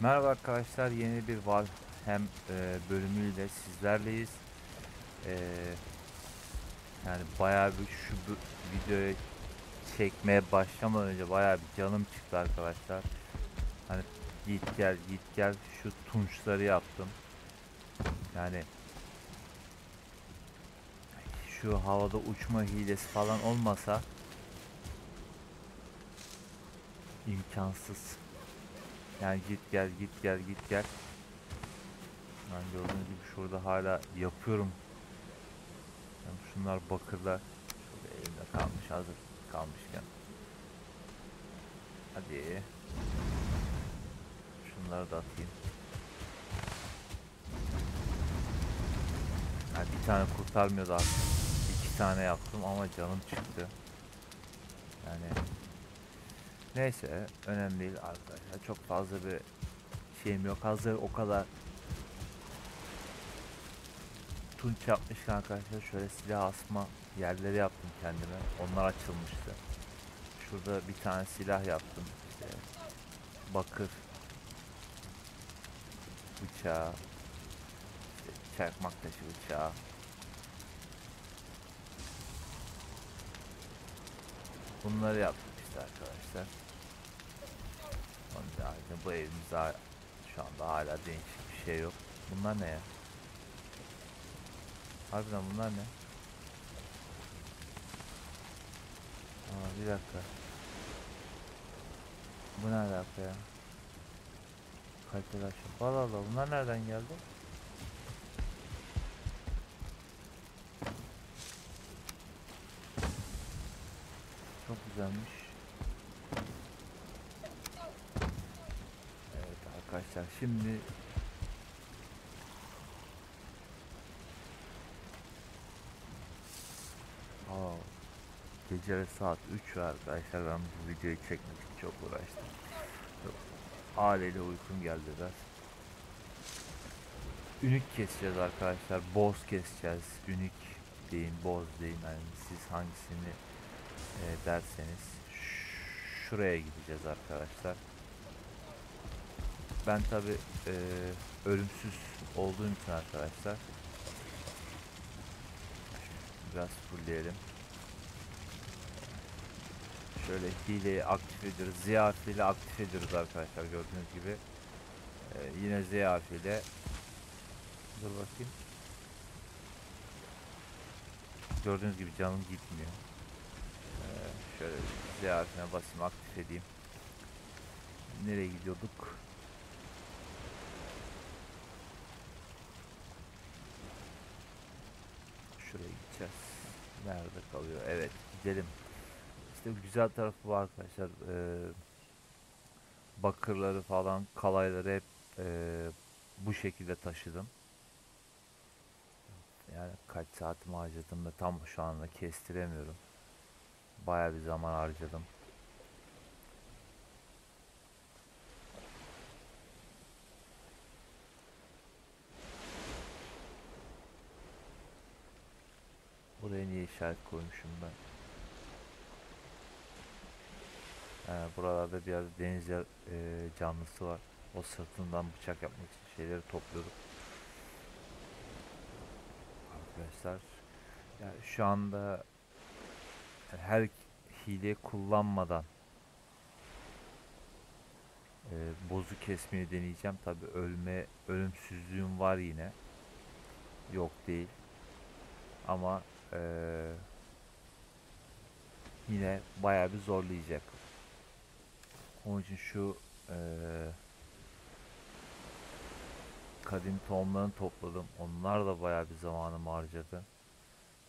Merhaba arkadaşlar, yeni bir Valheim bölümüyle sizlerleyiz. Yani bayağı bir şu videoyu çekmeye başlamadan önce bayağı bir canım çıktı arkadaşlar. Hani git gel şu tunçları yaptım. Yani şu havada uçma hilesi falan olmasa imkansız. Yani git gel. Yani gördüğünüz gibi şurada hala yapıyorum. Yani şunlar bakırlar. Şurada elimde kalmış, hazır kalmışken. Hadi. Şunları da atayım. Yani bir tane kurtarmıyordu artık. İki tane yaptım ama canım çıktı. Yani... Neyse, önemli değil arkadaşlar, çok fazla bir şeyim yok. Hazır o kadar tunç yapmışken arkadaşlar, şöyle silah asma yerleri yaptım kendime, onlar açılmıştı. Şurada bir tane silah yaptım, işte bakır bıçağı, işte çakmak taşı bıçağı. Bunları yaptım işte arkadaşlar. Bu evimizde şu anda hala değişik bir şey yok. Bunlar ne ya? Harbiden bunlar ne? Aa, bir dakika. Bu ne alaka ya? Kaliteler şu. Allah Allah, bunlar nereden geldi? Çok güzelmiş. Arkadaşlar şimdi gece saat 3 arkadaşlar, ben bu videoyu çekmek için çok uğraştım. Aileyle uykum geldi biraz. Ünük keseceğiz arkadaşlar, boz keseceğiz. Ünük deyin, boz deyin, yani siz hangisini derseniz. Şuraya gideceğiz arkadaşlar. Ben tabi ölümsüz olduğum için arkadaşlar, biraz fulleyelim. Şöyle hileyi aktif ediyoruz, Z harfiyle aktif ediyoruz arkadaşlar, gördüğünüz gibi. Yine Z harfiyle. Dur bakayım. Gördüğünüz gibi canım gitmiyor. Şöyle Z harfine basayım, aktif edeyim. Nereye gidiyorduk? Şuraya gideceğiz. Nerede kalıyor? Evet, gidelim. İşte güzel tarafı bu arkadaşlar. Bakırları falan, kalayları hep bu şekilde taşıdım. Yani kaç saatimi harcadım da tam şu anda kestiremiyorum. Bayağı bir zaman harcadım. Buraya niye işaret koymuşum ben? Buralarda bir yerde deniz canlısı var. O sırtından bıçak yapmak için şeyleri topluyorduk. Arkadaşlar yani şu anda her hile kullanmadan bozu kesmeyi deneyeceğim. Tabi ölümsüzlüğüm var yine. Yok değil. Ama yine bayağı bir zorlayacak. Onun için şu kadim tohumlarını topladım. Onlar da bayağı bir zamanımı harcadı.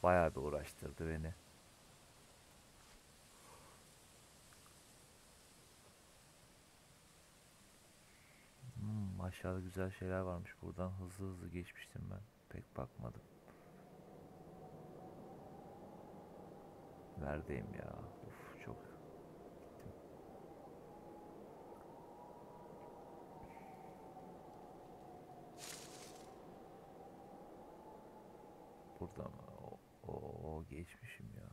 Bayağı bir uğraştırdı beni. Aşağıda güzel şeyler varmış. Buradan hızlı geçmiştim ben. Pek bakmadım. Neredeyim ya? Uf, çok gittim. Burada mı? O geçmişim ya.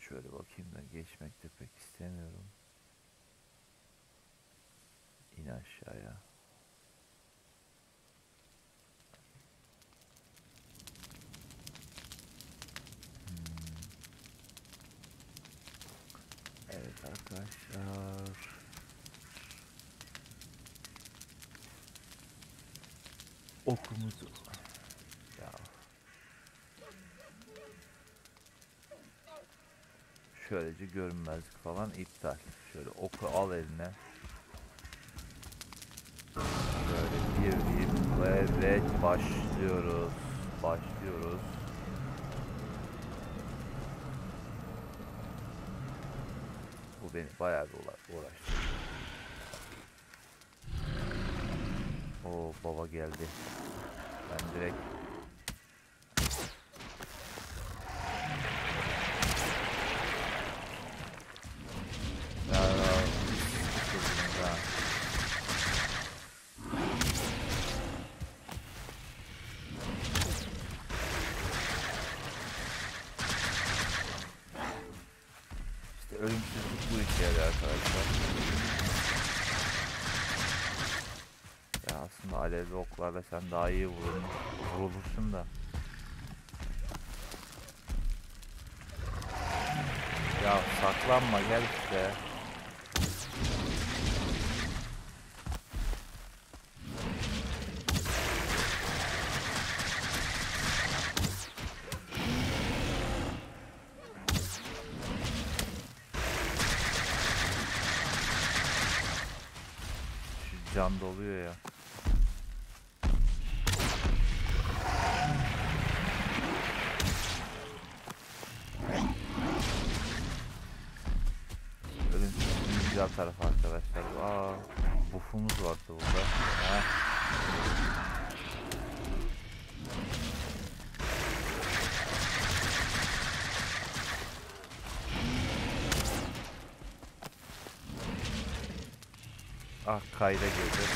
Şöyle bakayım da geçmek de pek istemiyorum. aşağıya. Evet arkadaşlar. Okumuzu. Ya. Şöylece görünmezlik falan iptal. Şöyle oku al eline. Böyle bir ve evet, başlıyoruz. Başlıyoruz. Bu beni bayağı bir uğraştı. Oo baba geldi. Ben direkt alevli oklarla sen daha iyi vurulursun da. Ya saklanma gel işte. Şu can doluyor ya. Taraf arkadaşlar. Aa, bufumuz vardı burada. Ha. Ah kayda girdi.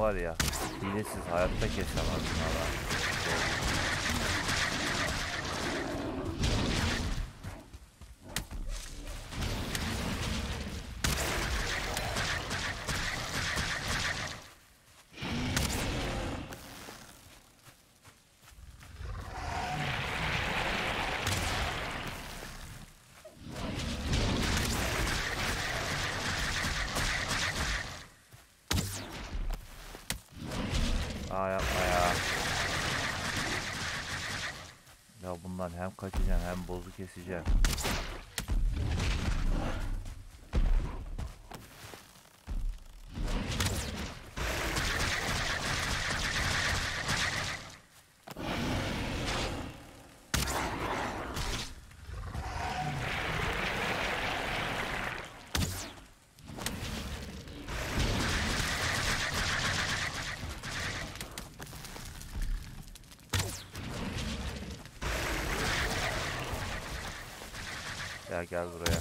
Var ya, hilesiz hayatta kesemezsin hala. Aa yapma ya. Ya bundan hem kaçacağım hem bozu keseceğim. Ya gel buraya.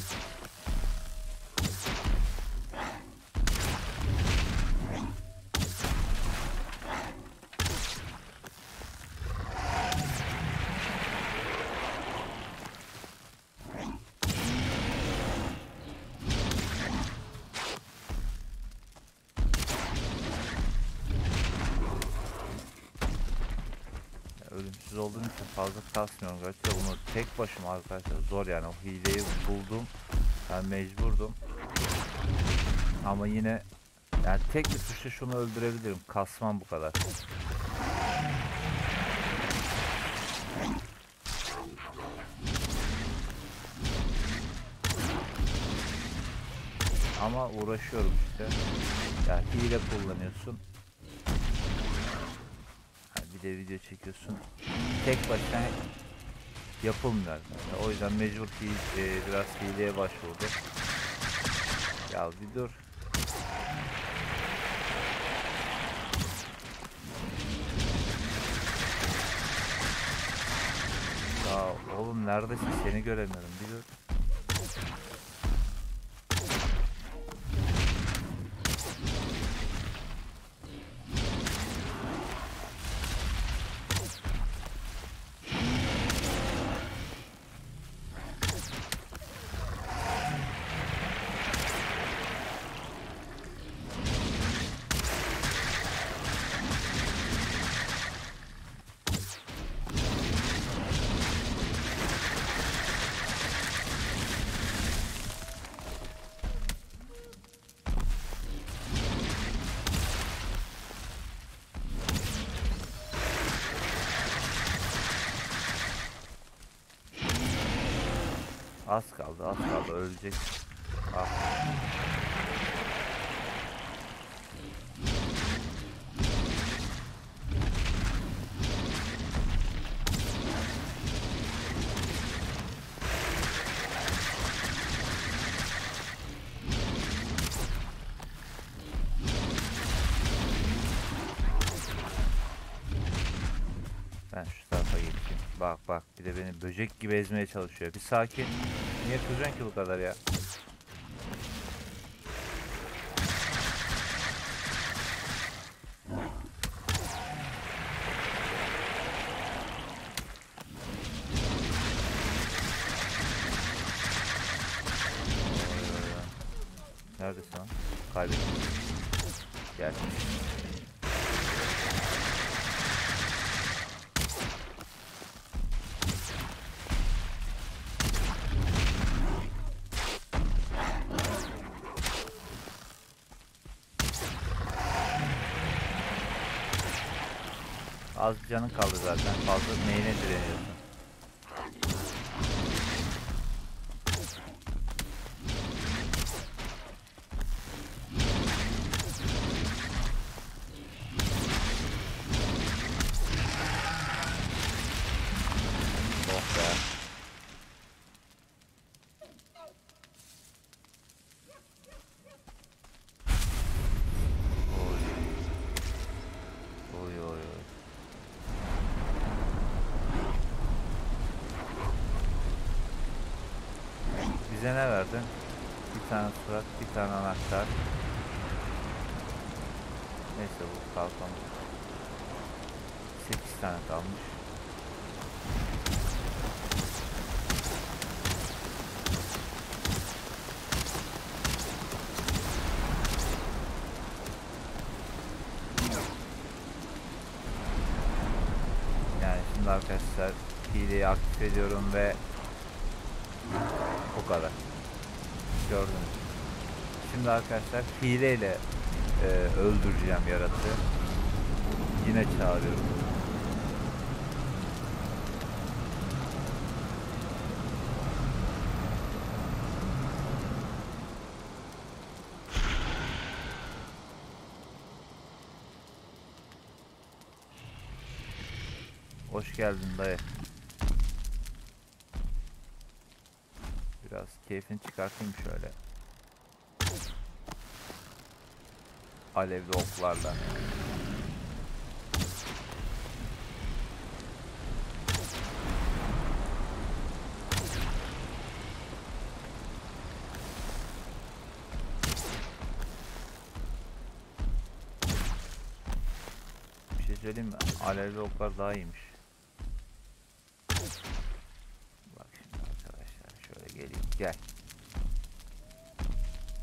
Ölümsüz olduğum için fazla kasmıyorum. Gerçi bunu tek başıma arkadaşlar zor yani, o hileyi buldum. Ben mecburdum. Ama yine yani tek bir tuşla şunu öldürebilirim. Kasmam bu kadar. Ama uğraşıyorum işte. Yani hile kullanıyorsun. Bir de video çekiyorsun. Tek başına yapılmıyor. Yani o yüzden mecbur ki biraz hileye başvurdu. Ya bir dur. Ya oğlum neredesin? Seni göremiyorum. Bir dur. Az kaldı, az kaldı, ölecek. Ah. Ben şu tarafa geçeyim. Bak bak, bir de beni böcek gibi ezmeye çalışıyor. Bir sakin. Niye kızacaksın ki bu kadar ya? Neredesin lan? Kaybettim. Gel. Az canın kaldı zaten. Fazla neyine direniyorsun? Oh be. Oy. Oy oy oy. Bize ne verdin? Bir tane surat, bir tane anahtar. Neyse bu kalkalım. 8 tane kalmış. Yani şimdi arkadaşlar hileyi aktif ediyorum ve bu kadar. Gördünüz. Şimdi arkadaşlar hileyle öldüreceğim yaratığı. Yine çağırıyorum. Hoş geldin dayı. Biraz keyfini çıkartayım şöyle. Alevli oklarla. Bir şey söyleyeyim mi? Alevli oklar daha iyiymiş. Gel.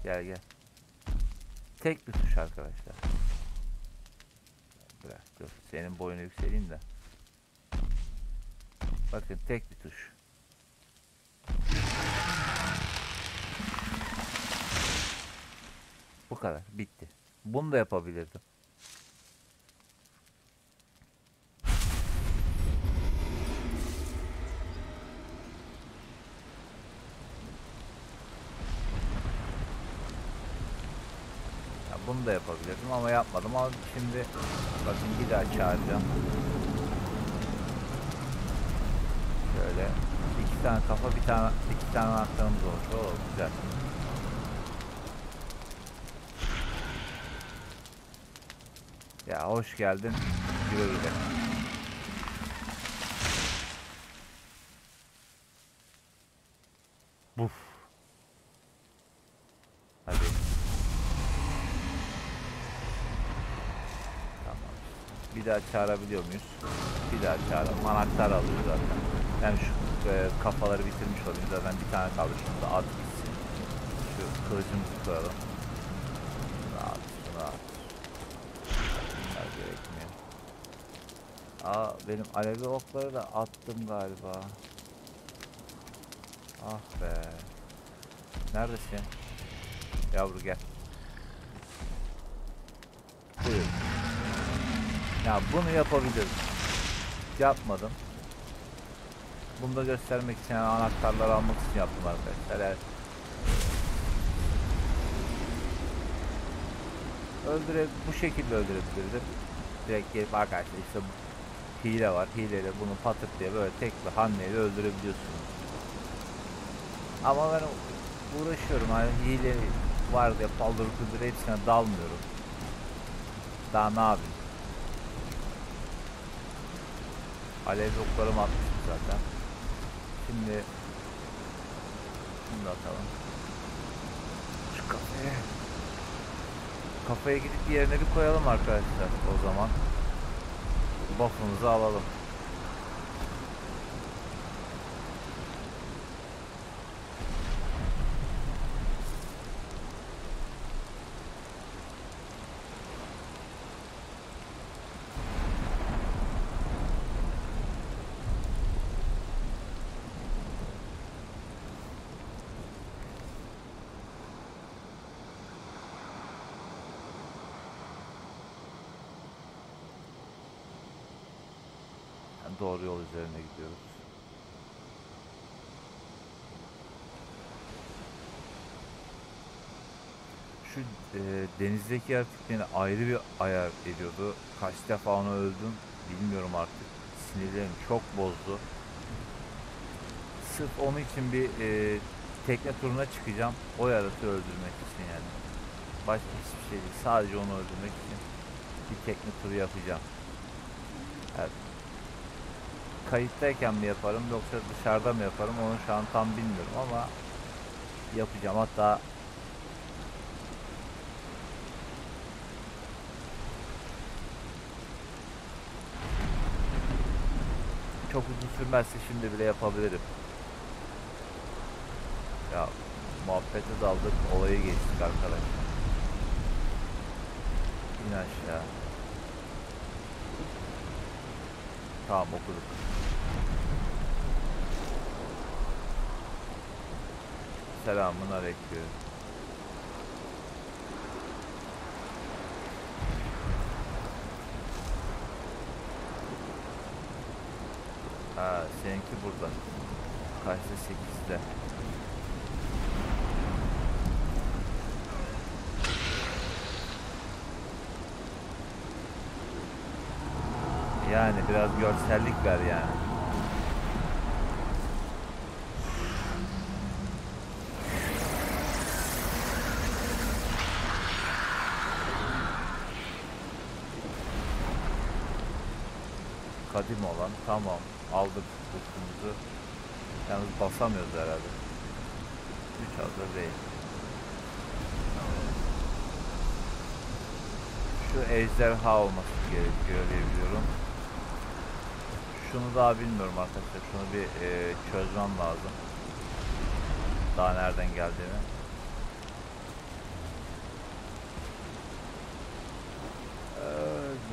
Gel gel. Tek bir tuş arkadaşlar. Bırak dur. Senin boyunu yükseleyim de. Bakın tek bir tuş. Bu kadar. Bitti. Bunu da yapabilirdim. Bunu da yapabilirdim ama yapmadım. Ama şimdi bakın bir daha çağıracağım. Şöyle iki tane kafa, iki tane anahtarımız oldu. Oo, güzel. Ya hoş geldin. Güle güle. Buf. Bir daha çağırabiliyor muyuz? Bir daha çağıralım. Anahtar alıyor zaten. Yani şu kafaları bitirmiş olayım. Zaten bir tane kaldı. Şunu da at gitsin. Şu kılıcımızı koyalım. Şunu at. Bunlar gerekmiyor. Aa, benim alevli okları da attım galiba. Ah be. Neredesin? Yavru gel. Buyur. Ya bunu yapabilirim. Yapmadım. Bunu da göstermek için, yani anahtarları almak için yaptım arkadaşlar. Evet. Bu şekilde öldürebiliriz. Direkt gelip arkadaşlar işte hile var. Hileyle bunu patır diye böyle tek bir hamleyle öldürebiliyorsunuz. Ama ben uğraşıyorum. Hani hile var diye paldır küldür hepsine dalmıyorum. Daha ne yapayım? Alev oklarımı atmıştım zaten. Şimdi bunu da atalım. Şu kafaya. Kafaya gidip yerine bir koyalım arkadaşlar o zaman. Buff'ımızı alalım. Doğru yol üzerine gidiyoruz. Şu denizdeki yaratıklarını ayrı bir ayar ediyordu. Kaç defa onu öldüm bilmiyorum artık. Sinirlerim çok bozdu. Sırf onun için bir tekne turuna çıkacağım. O yaratığı öldürmek için yani. Başka hiçbir şey değil. Sadece onu öldürmek için bir tekne turu yapacağım. Evet. Kayıttayken mi yaparım yoksa dışarıda mı yaparım onu şu an tam bilmiyorum ama yapacağım. Hatta çok uzun sürmezse şimdi bile yapabilirim. Ya muhabbete daldık, olayı geçtik arkadaşlar. İn aşağı. Tamam, okuduk. Selamun aleyküm. Ha, seninki burada. Kaçta? 8'de. Yani biraz görsellik ver yani. Kadim olan, tamam, aldık kutumumuzu. Yalnız basamıyoruz herhalde. 3 hazır değil. Şu ejderha olması gerekiyor diye biliyorum. Şunu daha bilmiyorum arkadaşlar. Şunu bir çözmem lazım. Daha nereden geldiğini.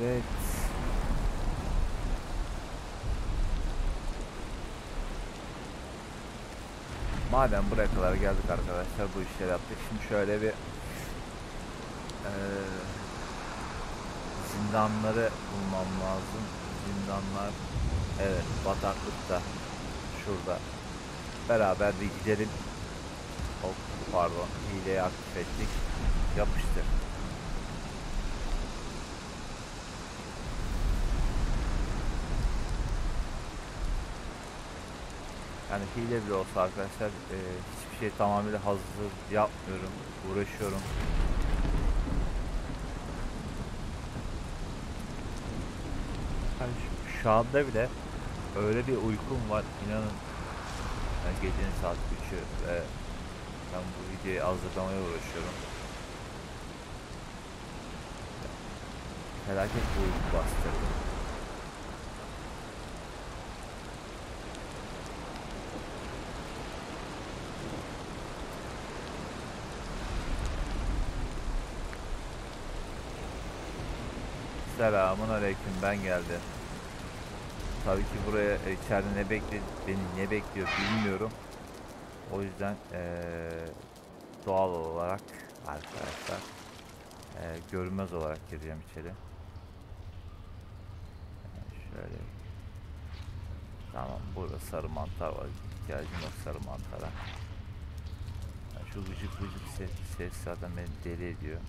Evet. Madem buraya kadar geldik arkadaşlar, bu işleri yaptık. Şimdi şöyle bir zindanları bulmam lazım. Zindanlar. Evet, bataklıkta. Şurada. Beraber bir gidelim. Hop, pardon. Hileyi aktif ettik. Yapıştır. Yani hile bile olsa arkadaşlar hiçbir şey tamamıyla hazır yapmıyorum. Uğraşıyorum. Yani şu anda bile öyle bir uykum var inanın. Yani gecenin saat 3'ü ve ben bu videoyu hazırlamaya uğraşıyorum. Felaket bir uyku bastırdım. Selamun aleyküm, ben geldim. Tabii ki buraya içeride ne bekliyor, beni ne bekliyor bilmiyorum. O yüzden doğal olarak arkadaşlar görünmez olarak gireceğim içeri. Şöyle Tamam, burada sarı mantar var. İhtiyacım yok sarı mantara. Yani şu gıcık gıcık ses zaten beni deli ediyor.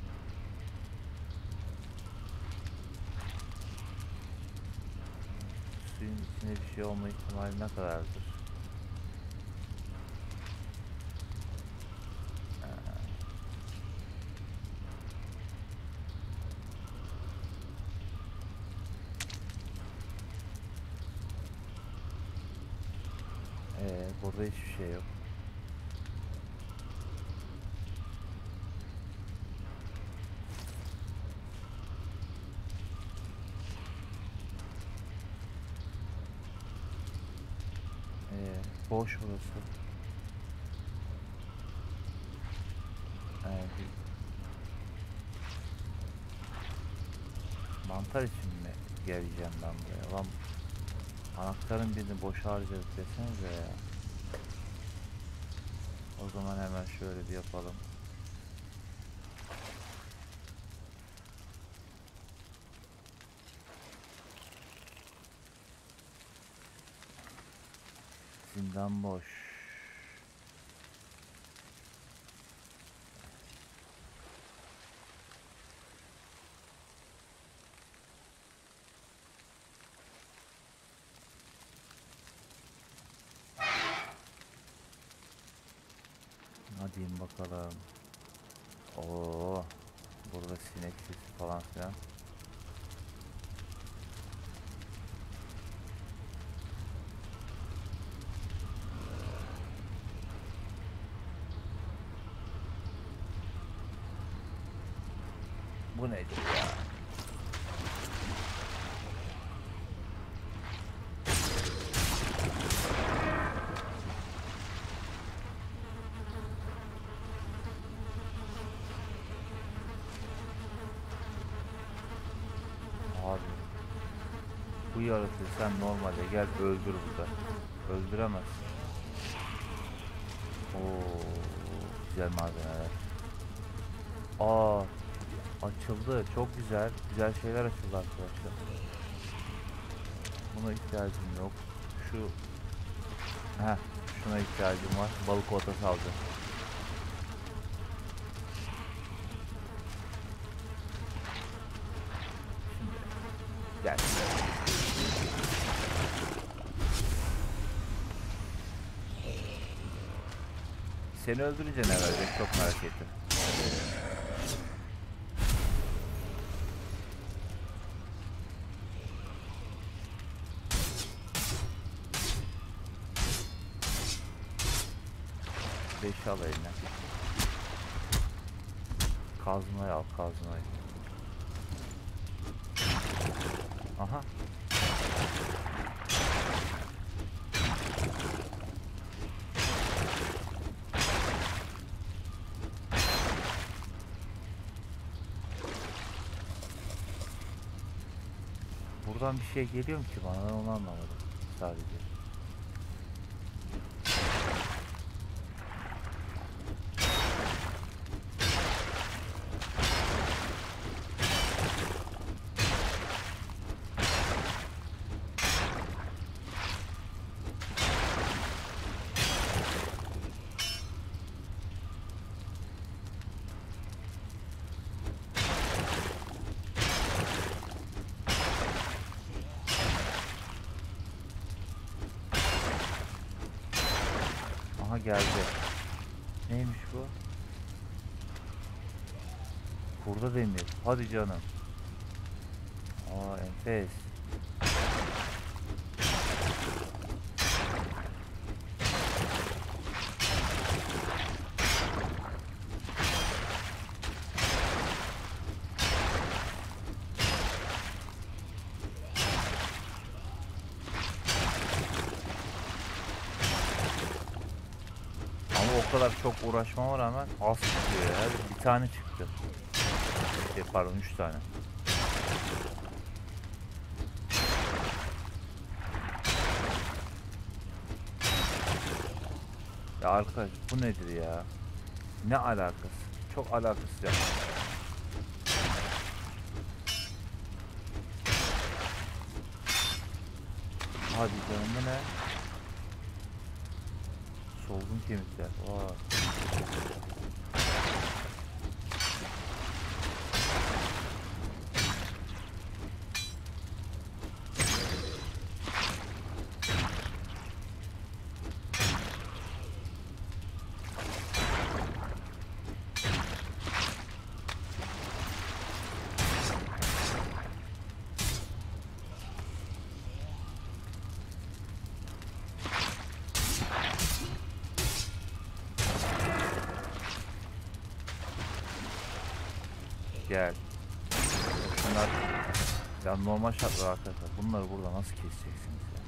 Suyun içinde bir şey olma ihtimali ne kadardır? Burada hiçbir şey yok. Boş burası. Mantar için mi geleceğim ben buraya? Lan anahtarın birini boşa harcayacağız desenize ya. O zaman hemen şöyle bir yapalım. Zindan boş. Hadi bakalım. Oo, burada sinek sesi falan filan. Bu nedir ya? Abi, bu yaratığı sen normalde gel öldür burada. Öldüremezsin. Oo, güzel malzemeler. Aa, açıldı. Çok güzel. Güzel şeyler açıldı arkadaşlar. Buna ihtiyacım yok. Şuna ihtiyacım var. Balık otası aldım. Gel. Seni öldüreceğim herhalde. Çok merak ettim. Beşi al eline. Kazmayı al, kazmayı. Aha. Buradan bir şey geliyor mu ki bana? Ben onu anlamadım sadece. Geldi. Neymiş bu? Burada demir. Hadi canım. Aa, enfes. O kadar çok uğraşmama rağmen az çıkıyor ya. Bir tane çıktı. Pardon, 3 tane. Ya arkadaş, bu nedir ya? Ne alakası? Çok alakasız ya. Hadi canım, bu ne? Solgun kemikler. Vay. Gel. Bunlar ya normal şartlar arkadaşlar. Bunları burada nasıl keseceksiniz ya?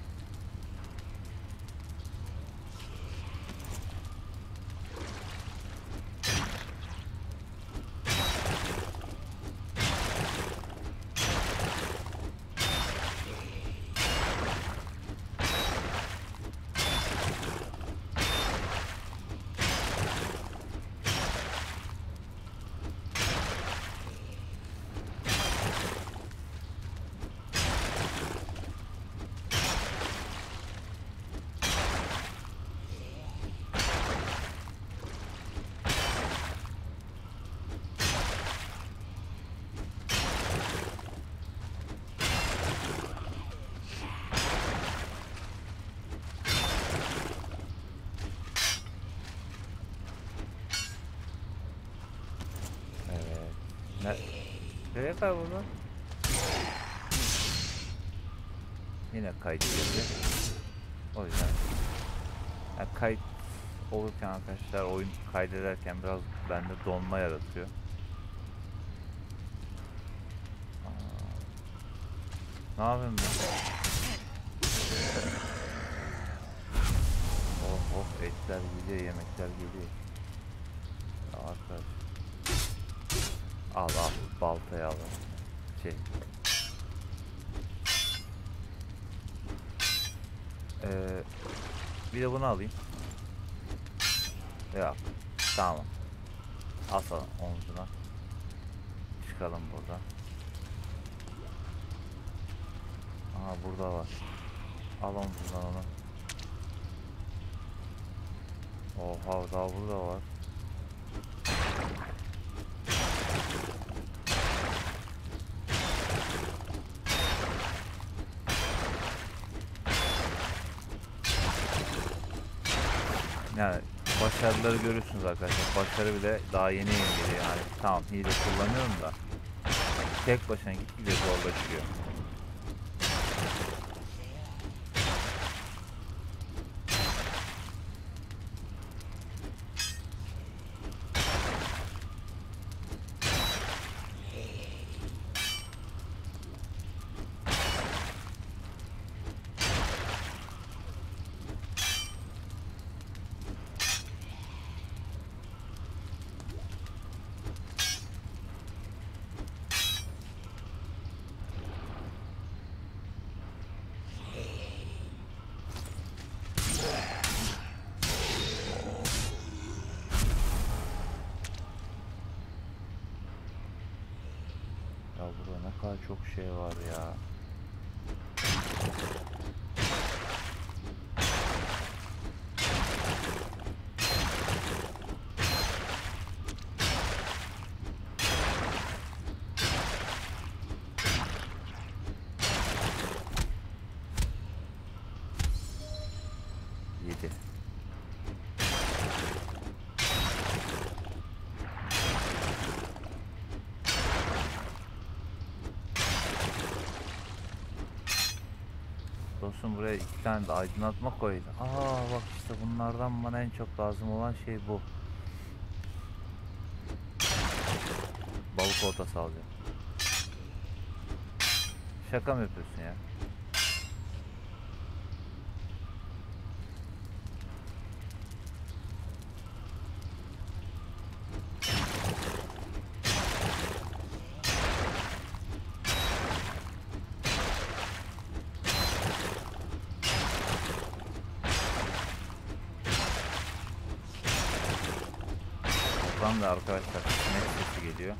Nereye kayboldu? Yine kayıt girdi. O yüzden yani kayıt olurken arkadaşlar, oyun kaydederken biraz bende donma yaratıyor. Ne yapayım ben? Oh oh, etler geliyor, yemekler geliyor. Arkadaşlar. Al al, baltayı al. Şey. Bir de bunu alayım. Ya tamam. Asalım omzuna. Çıkalım buradan. Aha, burada var. Al omzundan onu. Oha, daha burada var. Yani başarıları görürsünüz arkadaşlar. Başarı bile daha yeni geliyor yani. Tamam, hile kullanıyorum da tek başına gitgide zorlaşıyor. Çok şey var ya. Dostum, buraya iki tane de aydınlatma koydu. Aa bak işte, bunlardan bana en çok lazım olan şey bu. Balık oltası alacağım. Şaka mı yapıyorsun ya? Da arkadaşlar net sesi geliyor.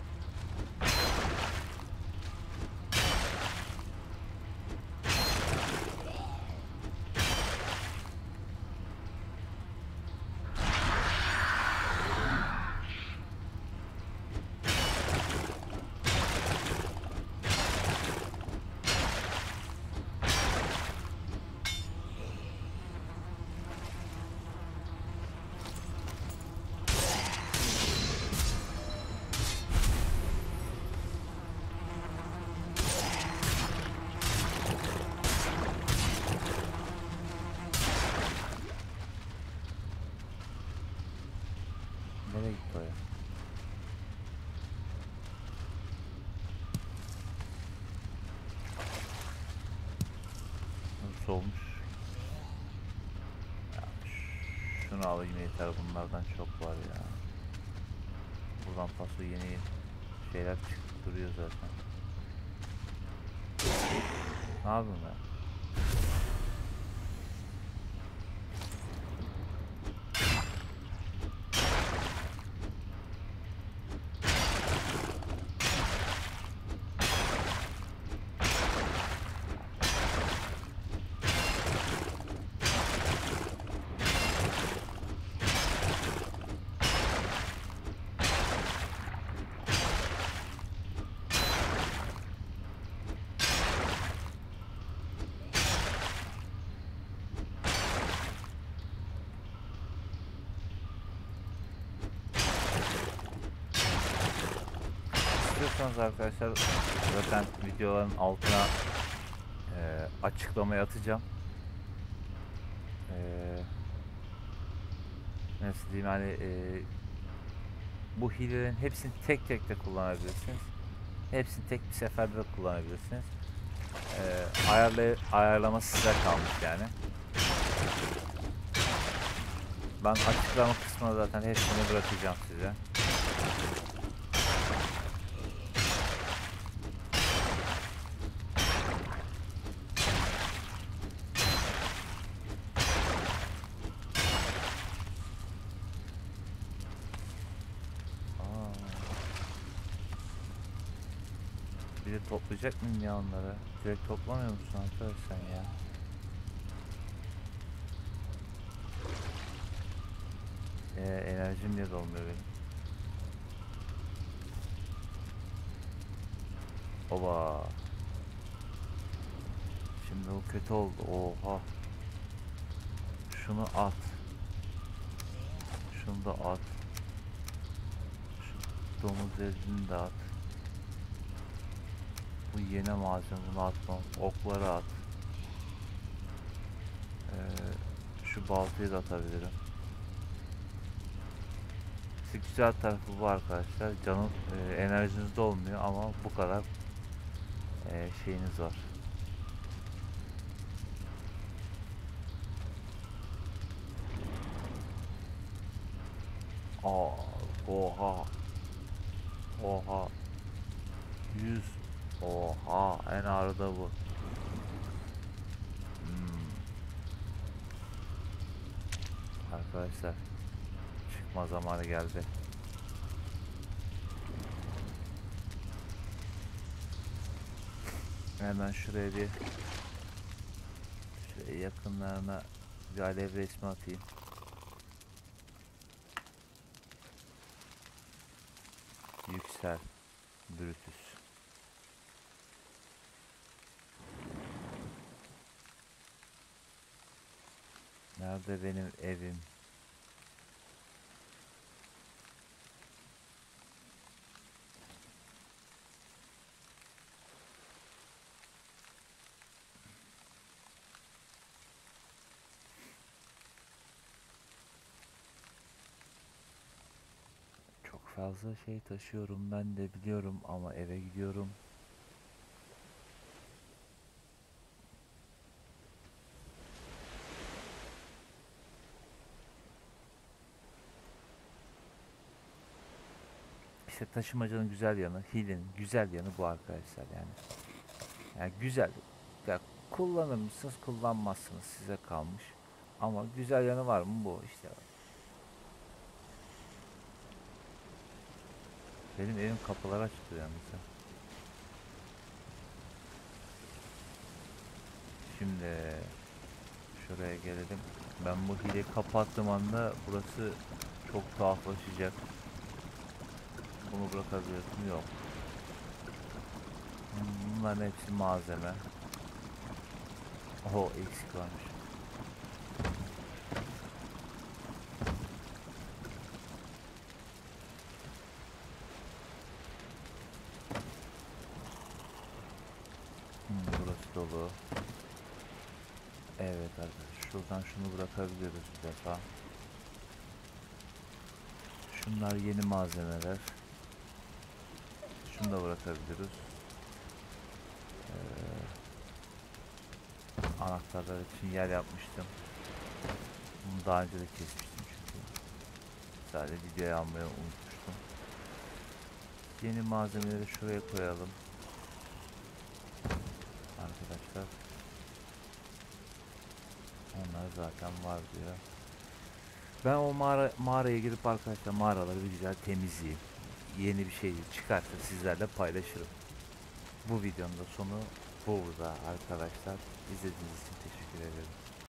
Nasıl olmuş? Ya şunu alayım yeter, bunlardan çok var ya. Buradan paso yeni şeyler çıkıp duruyor zaten. Ne yapayım ben? Arkadaşlar zaten videoların altına açıklamaya atacağım. Nasıl diyeyim yani, bu hilelerin hepsini tek tek de kullanabilirsiniz. Hepsini tek bir seferde de kullanabilirsiniz. Ayarlaması size kalmış yani. Ben açıklama kısmına zaten hepsini bırakacağım size. Toplayacak mıyım ya onları? Direkt toplamıyor musun arkadaşlar ya? Enerjim de dolmuyor benim. Oba. Şimdi o kötü oldu. Oha. Şunu at. Şunu da at. Şu domuz ezini de at. Yeni malzeme, bunu atmam. Okları at. Şu baltayı da atabilirim. Güzel tarafı bu arkadaşlar. Canım enerjiniz de olmuyor ama bu kadar şeyiniz var. Aa, oha. Oha. 100. Oha, en ağırı da bu. Arkadaşlar, çıkma zamanı geldi. Hemen şuraya bir, şuraya yakınlarına bir alev resmi atayım. Yüksel Brutus. Nerede benim evim? Çok fazla şey taşıyorum ben de biliyorum ama eve gidiyorum. İşte taşımacının güzel yanı, hilenin güzel yanı bu arkadaşlar yani. Yani güzel, yani kullanır mısınız, kullanmazsınız, size kalmış. Ama güzel yanı var mı bu işte. Benim evim kapılar açtı yalnız. Şimdi şuraya gelelim. Ben bu hileyi kapattığım anda burası çok tuhaflaşacak. Bunu bırakabiliyorsun, yok. Bunların hepsi malzeme. Oho, eksik varmış. Burası dolu. Evet arkadaşlar, şuradan şunu bırakabiliyoruz bir defa. Şunlar yeni malzemeler. Şunu da bırakabiliriz. anahtarları için yer yapmıştım. Bunu daha önce de kesmiştim çünkü. Sadece videoya almayı unutmuştum. Yeni malzemeleri şuraya koyalım. Arkadaşlar. Onlar zaten var diyor. Ben o mağaraya girip arkadaşlar mağaraları bir güzel temizleyeyim. Yeni bir şey çıkarsa sizlerle paylaşırım. Bu videonun da sonu burada arkadaşlar. İzlediğiniz için teşekkür ederim.